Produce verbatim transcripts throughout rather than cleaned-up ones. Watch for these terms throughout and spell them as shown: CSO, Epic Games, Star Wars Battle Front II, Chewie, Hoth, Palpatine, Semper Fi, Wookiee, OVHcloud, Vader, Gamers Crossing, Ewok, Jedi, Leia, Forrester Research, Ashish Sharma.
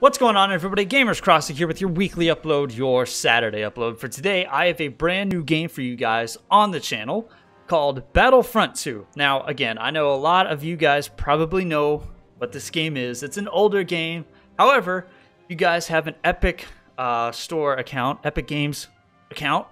What's going on, everybody? Gamers Crossing here with your weekly upload, your Saturday upload. For today, I have a brand new game for you guys on the channel called Battle Front two. Now, again, I know a lot of you guys probably know what this game is. It's an older game. However, you guys have an Epic uh, Store account, Epic Games account.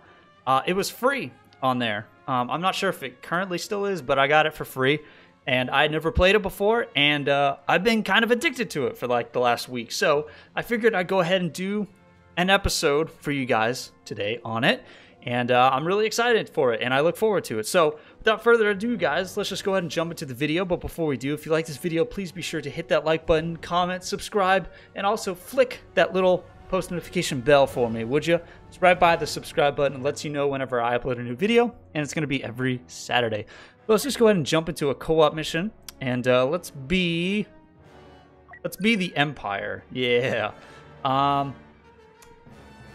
Uh, it was free on there. Um, I'm not sure if it currently still is, but I got it for free. And I never played it before, and uh, I've been kind of addicted to it for like the last week. So I figured I'd go ahead and do an episode for you guys today on it. And uh, I'm really excited for it, and I look forward to it. So without further ado, guys, let's just go ahead and jump into the video. But before we do, if you like this video, please be sure to hit that like button, comment, subscribe, and also flick that little post notification bell for me, would you? It's right by the subscribe button. It lets you know whenever I upload a new video, and it's going to be every Saturday. But let's just go ahead and jump into a co-op mission, and uh, let's be let's be the Empire. Yeah. Um,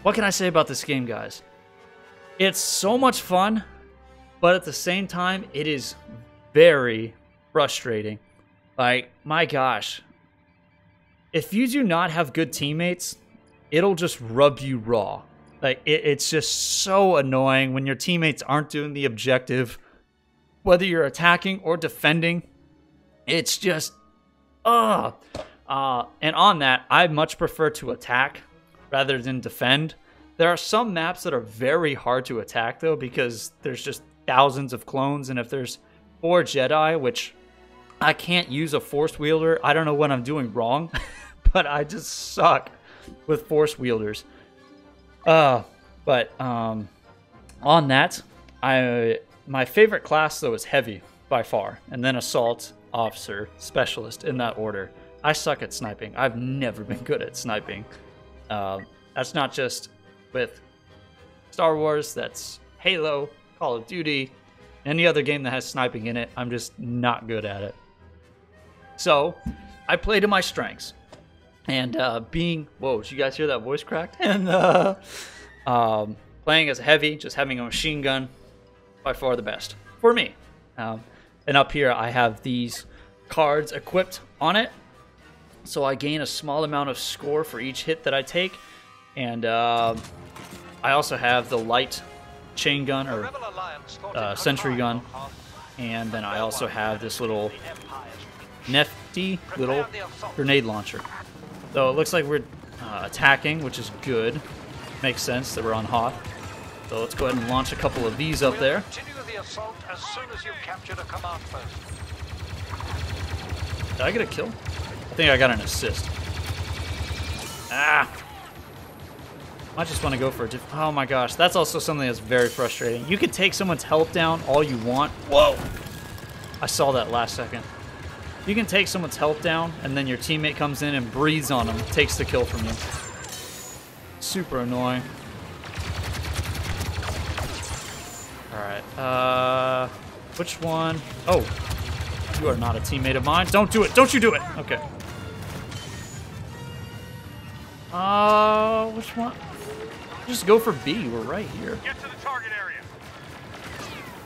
what can I say about this game, guys? It's so much fun, but at the same time, it is very frustrating. Like, my gosh, if you do not have good teammates, it'll just rub you raw. Like, it, it's just so annoying when your teammates aren't doing the objective, whether you're attacking or defending. It's just, ugh. Uh, and on that, I much prefer to attack rather than defend. There are some maps that are very hard to attack, though, because there's just thousands of clones. And if there's four Jedi, which I can't use a Force wielder, I don't know what I'm doing wrong, but I just suck with Force wielders. Uh, but um, on that, I my favorite class, though, is Heavy by far, and then Assault, Officer, Specialist, in that order. I suck at sniping. I've never been good at sniping. Uh, that's not just with Star Wars. That's Halo, Call of Duty, any other game that has sniping in it. I'm just not good at it. So I play to my strengths. And uh, being, whoa, did you guys hear that voice cracked? And uh, um, playing as Heavy, just having a machine gun, by far the best for me. Um, and up here, I have these cards equipped on it. So I gain a small amount of score for each hit that I take. And uh, I also have the light chain gun or uh, sentry gun. And then I also have this little nifty little grenade launcher. So it looks like we're uh, attacking, which is good. Makes sense that we're on Hoth. So let's go ahead and launch a couple of these up there. The assault as soon as you capture a command post. Did I get a kill? I think I got an assist. Ah! I just want to go for a diff- oh my gosh, that's also something that's very frustrating. You can take someone's health down all you want. Whoa! I saw that last second. You can take someone's health down, and then your teammate comes in and breathes on them, takes the kill from you. Super annoying. Alright, uh... which one? Oh! You are not a teammate of mine. Don't do it! Don't you do it! Okay. Uh... which one? Just go for B. We're right here. Get to the target area.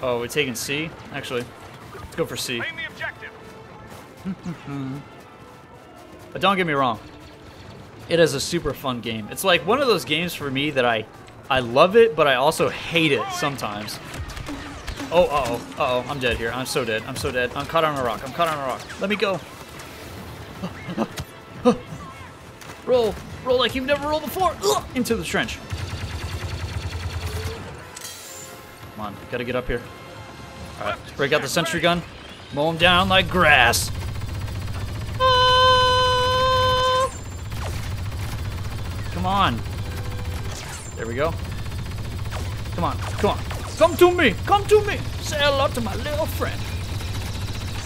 Oh, we're taking C? Actually, let's go for C. Claim the objective. But don't get me wrong, it is a super fun game. It's like one of those games for me that I I love it, but I also hate it sometimes. Oh, uh-oh, uh-oh, I'm dead here. I'm so dead. I'm so dead. I'm caught on a rock. I'm caught on a rock. Let me go. Roll. Roll like you've never rolled before. Into the trench. Come on. Gotta get up here. All right. Break out the sentry gun. Mow him down like grass. Come on. There we go. Come on. Come on. Come to me. Come to me. Say hello to my little friend.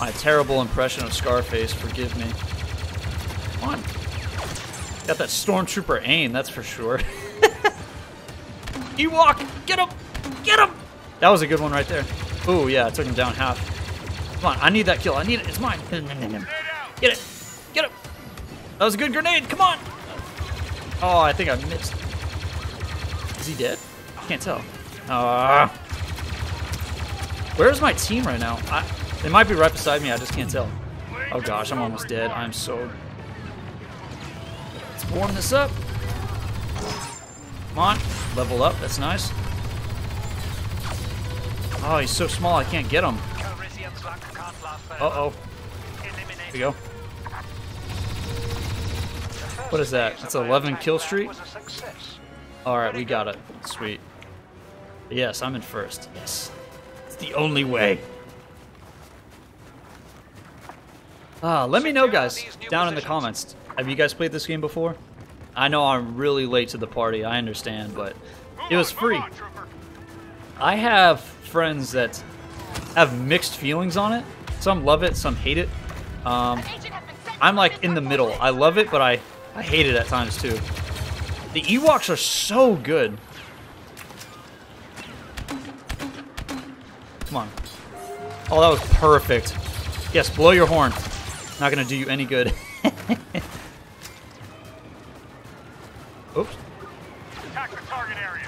My terrible impression of Scarface. Forgive me. Come on. Got that stormtrooper aim, that's for sure. Ewok. Get him. Get him. That was a good one right there. Ooh, yeah. I took him down half. Come on. I need that kill. I need it. It's mine. Get it. Get him. That was a good grenade. Come on. Oh, I think I missed. Is he dead? I can't tell. Uh, where's my team right now? I, they might be right beside me. I just can't tell. Oh, gosh. I'm almost dead. I'm so... It's warm this up. Come on. Level up. That's nice. Oh, he's so small I can't get him. Uh-oh. Here we go. What is that? That's eleven kill streak? Alright, we got it. Sweet. Yes, I'm in first. Yes. It's the only way. Ah, let me know, guys, down in the comments. Have you guys played this game before? I know I'm really late to the party, I understand, but it was free. I have friends that have mixed feelings on it. Some love it, some hate it. Um, I'm like in the middle. I love it, but I, I hate it at times too. The Ewoks are so good. Come on. Oh, that was perfect. Yes, blow your horn. Not gonna do you any good. Oops.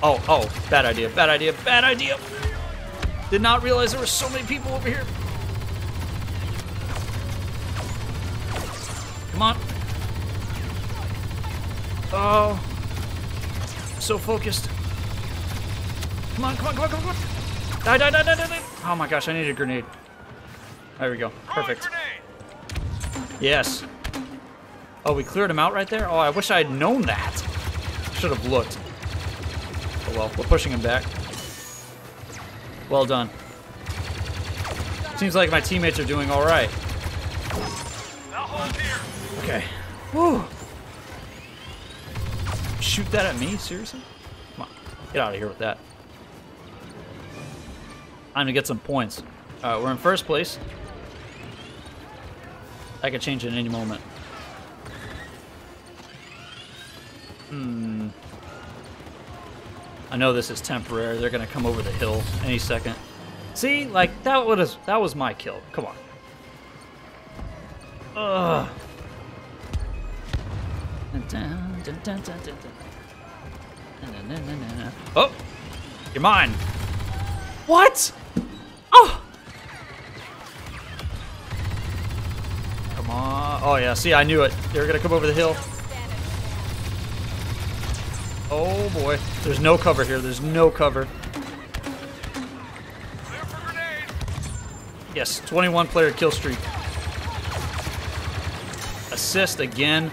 Oh, oh, bad idea, bad idea, bad idea. Did not realize there were so many people over here. Come on. Oh. I'm so focused. Come on, come on, come on, come on, come on. Die, die, die, die, die, die. Oh my gosh, I need a grenade. There we go. Perfect. Yes. Oh, we cleared him out right there? Oh, I wish I had known that. Should have looked. Oh well, we're pushing him back. Well done. Seems like my teammates are doing all right. Okay. Whew. Shoot that at me? Seriously? Come on. Get out of here with that. I'm gonna get some points. Alright, we're in first place. I could change it in any moment. Hmm. I know this is temporary. They're gonna come over the hill any second. See, like that was that was my kill. Come on. Ugh. Oh, you're mine. What? Oh. Come on. Oh yeah. See, I knew it. They were gonna come over the hill. Oh boy. There's no cover here. There's no cover. Yes, twenty-one player kill streak. Assist again.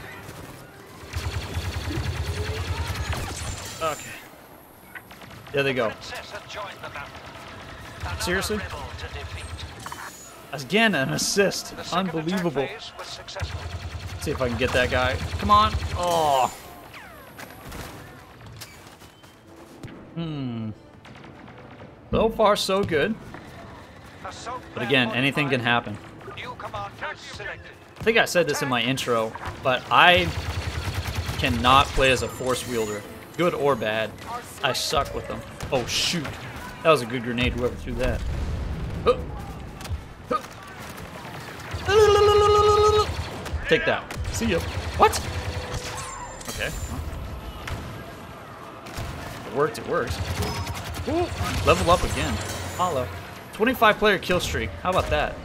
Okay. There they go. Seriously? Again, an assist. Unbelievable. Let's see if I can get that guy. Come on. Oh. Hmm. So far, so good. But again, anything can happen. I think I said this in my intro, but I cannot play as a force wielder. Good or bad. I suck with them. Oh, shoot. That was a good grenade, whoever threw that. Take that. See ya. What? Okay. It worked, it works. Ooh, level up again. Holla. twenty-five player kill streak. How about that?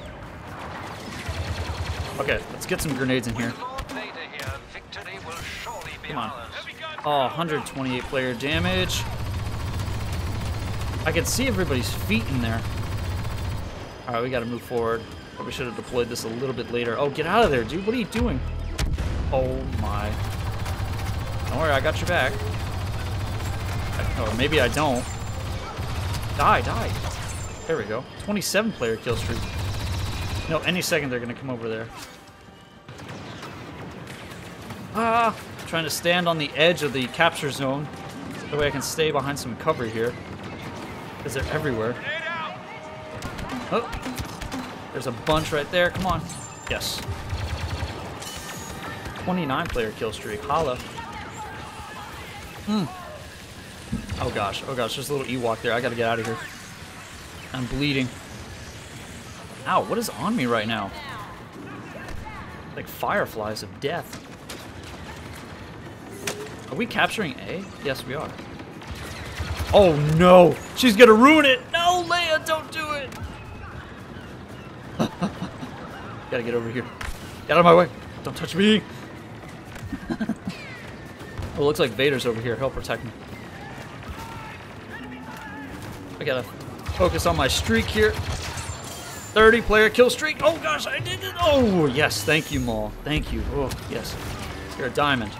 Okay, let's get some grenades in here. Come on. Oh, one hundred twenty-eight player damage. I can see everybody's feet in there. Alright, we gotta move forward. Probably should have deployed this a little bit later. Oh, get out of there, dude. What are you doing? Oh my. Don't worry, I got your back. Or maybe I don't. Die, die. There we go. twenty-seven player kill streak. No, any second they're gonna come over there. Ah! Trying to stand on the edge of the capture zone. That way I can stay behind some cover here. Because they're everywhere. Oh! There's a bunch right there. Come on. Yes. twenty-nine player kill streak. Holla. Hmm. Oh gosh, oh gosh, there's a little Ewok there. I gotta get out of here. I'm bleeding. Ow, what is on me right now? Like fireflies of death. Are we capturing A? Yes, we are. Oh no! She's gonna ruin it! No, Leia, don't do it! Gotta get over here. Get out of my way! Don't touch me! Oh, it looks like Vader's over here. Help protect me. I gotta focus on my streak here. thirty player kill streak. Oh gosh, I did it. Oh, yes. Thank you, Maul. Thank you. Oh, yes. You're a diamond.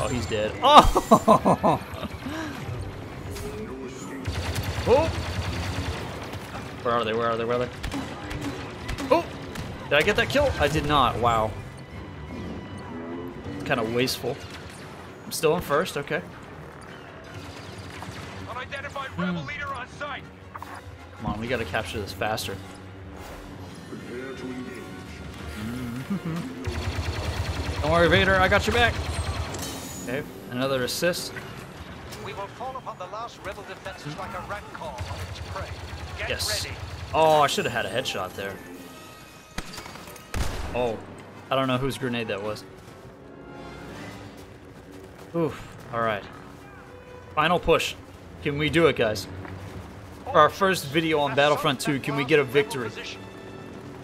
Oh, he's dead. Oh! Oh! Where are they? Where are they? Where are they? Oh! Did I get that kill? I did not. Wow. It's kind of wasteful. I'm still in first. Okay. Unidentified rebel leader on site. Come on, we gotta capture this faster. Prepare to engage. Don't worry, Vader. I got your back. Okay, another assist. We will fall upon the last rebel defenses like a rat call on its prey. Get yes. Ready. Oh, I should have had a headshot there. Oh, I don't know whose grenade that was. Oof. All right. Final push. Can we do it, guys? For our first video on Battlefront two, can we get a victory?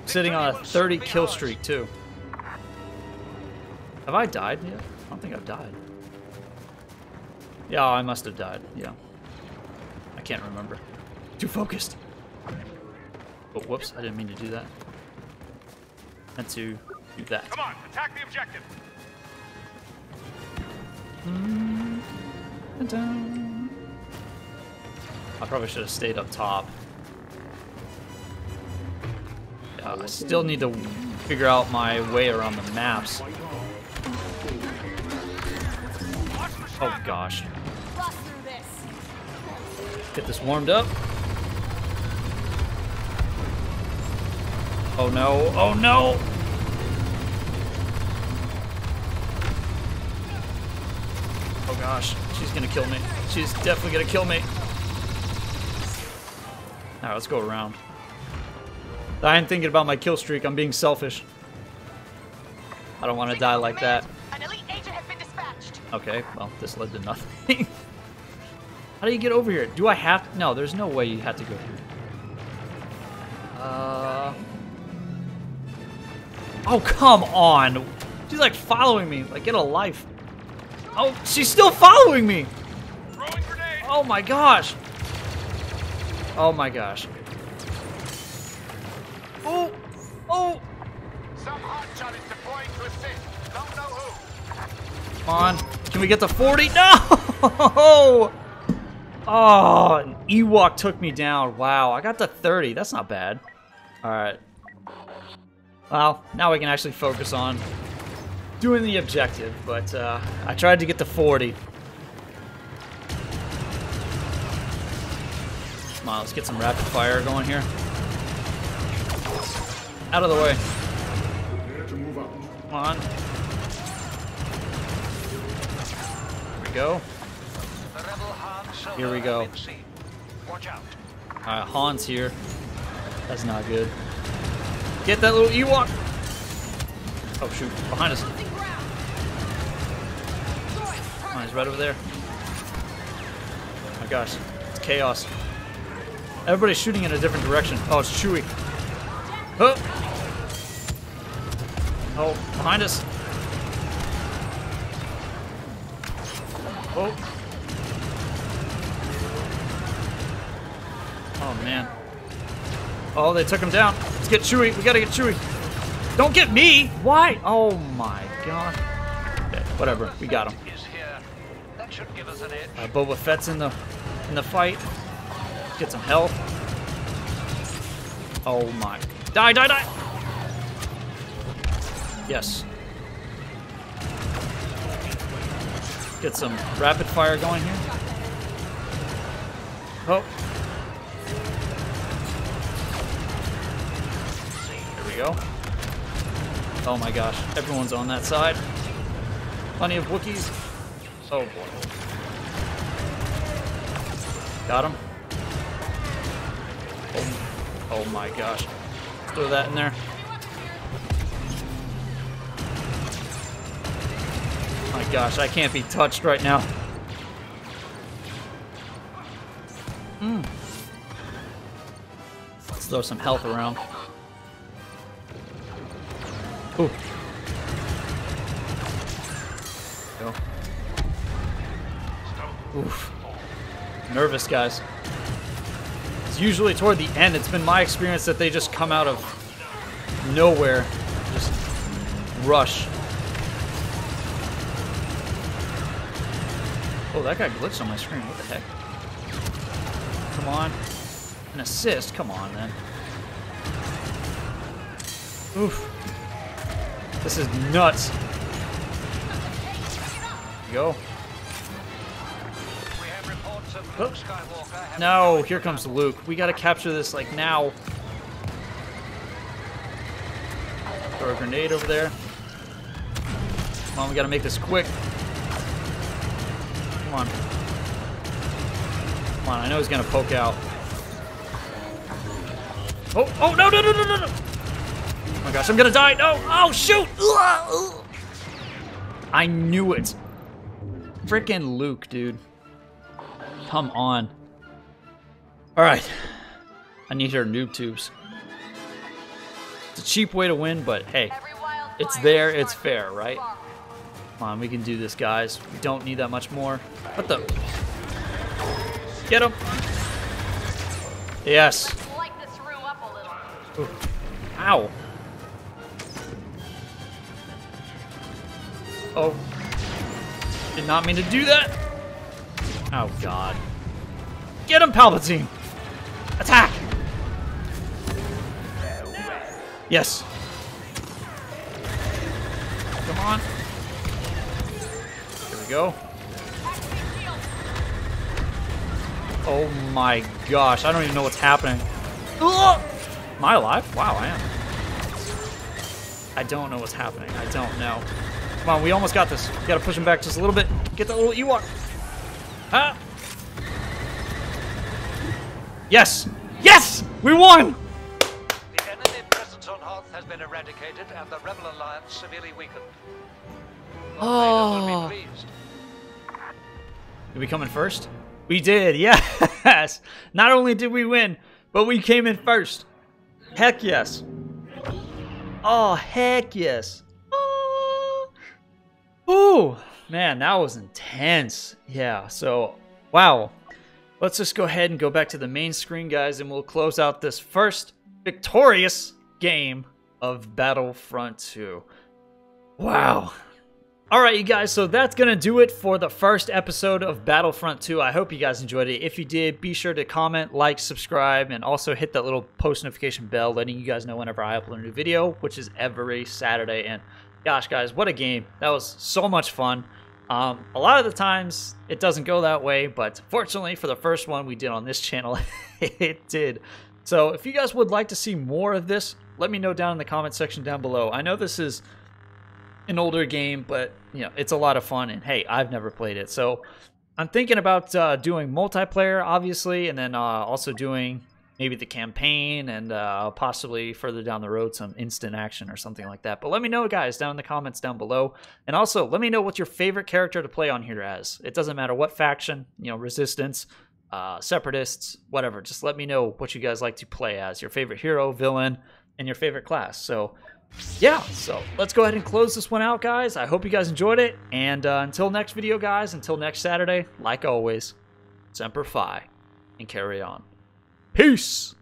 Sitting on a thirty kill streak too. Have I died yet? I don't think I've died. Yeah, I must have died. Yeah. I can't remember. Too focused. Oh, whoops. I didn't mean to do that. I meant to do that. Come on, attack the objective. I probably should have stayed up top. Yeah, I still need to figure out my way around the maps. Oh gosh. Get this warmed up. Oh no, oh no! Oh gosh, she's gonna kill me. She's definitely gonna kill me. Alright, let's go around. I ain't thinking about my kill streak, I'm being selfish. I don't want to die like that. Okay, well, this led to nothing. How do you get over here? Do I have to? No, there's no way you have to go through. Uh... Oh, come on! She's, like, following me. Like, get a life. Oh, she's still following me! Oh, my gosh! Oh, my gosh. Oh! Oh! Some hotshot is deploying to assist. Don't know who. Come on. Can we get to forty? No! Oh, an Ewok took me down. Wow, I got to thirty. That's not bad. All right. Well, now we can actually focus on doing the objective, but uh, I tried to get to forty. Come on, let's get some rapid fire going here. Out of the way. Come on. Go. Here we go. Watch out. All right, Han's here. That's not good. Get that little Ewok. Oh shoot, behind us. Oh, he's right over there. Oh my gosh, it's chaos. Everybody's shooting in a different direction. Oh, it's Chewie. Oh, oh behind us. Oh. Oh, man. Oh, they took him down. Let's get Chewie. We gotta get Chewie. Don't get me! Why? Oh, my God. Okay, whatever. We got him. Uh, Boba Fett's in the, in the fight. Let's get some health. Oh, my. Die, die, die! Yes. Get some rapid fire going here. Oh. There we go. Oh my gosh. Everyone's on that side. Plenty of Wookiees. Oh boy. Got him. Oh, oh my gosh. Throw that in there. Oh my gosh, I can't be touched right now. Mm. Let's throw some health around. Ooh. Go. Oof. Nervous, guys. It's usually toward the end. It's been my experience that they just come out of nowhere. Just rush. Oh, that guy glitched on my screen. What the heck? Come on. An assist. Come on, then. Oof. This is nuts. Go. Oh. No, here comes Luke. We gotta capture this, like, now. Throw a grenade over there. Come on, we gotta make this quick. Come on. Come on, I know he's gonna poke out. Oh, oh, no, no, no, no, no, no! Oh my gosh, I'm gonna die! No! Oh, shoot! I knew it! Frickin' Luke, dude. Come on. Alright. I need your noob tubes. It's a cheap way to win, but hey. It's there, it's fair, right? Come on, we can do this, guys. We don't need that much more. What the? Get him! Yes. Ooh. Ow. Oh. Did not mean to do that. Oh, God. Get him, Palpatine! Attack! Yes. Come on. Go. Oh my gosh, I don't even know what's happening. Ugh! Am I alive? Wow, I am. I don't know what's happening. I don't know. Come on, we almost got this. We gotta push him back just a little bit. Get that little Ewok. Ah! Yes! Yes! We won! The enemy presence on Hoth has been eradicated and the Rebel Alliance severely weakened. Oh. Did we come in first? We did, yes! Not only did we win, but we came in first. Heck yes. Oh, heck yes. Oh, ooh, man, that was intense. Yeah, so, wow. Let's just go ahead and go back to the main screen, guys, and we'll close out this first victorious game of Battlefront two. Wow. Alright, you guys, so that's going to do it for the first episode of Battlefront two. I hope you guys enjoyed it. If you did, be sure to comment, like, subscribe, and also hit that little post notification bell letting you guys know whenever I upload a new video, which is every Saturday. And gosh, guys, what a game. That was so much fun. Um, a lot of the times, it doesn't go that way, but fortunately for the first one we did on this channel, it did. So if you guys would like to see more of this, let me know down in the comment section down below. I know this is an older game, but you know, it's a lot of fun, and hey, I've never played it, so I'm thinking about uh doing multiplayer, obviously, and then uh also doing maybe the campaign, and uh possibly further down the road some instant action or something like that. But let me know, guys, down in the comments down below, and also let me know what your favorite character to play on here as. It doesn't matter what faction, you know, Resistance, uh Separatists, whatever. Just let me know what you guys like to play as, your favorite hero, villain, and your favorite class. So yeah, so let's go ahead and close this one out, guys. I hope you guys enjoyed it, and uh, until next video, guys, until next Saturday, like always, Semper Fi, and carry on. Peace!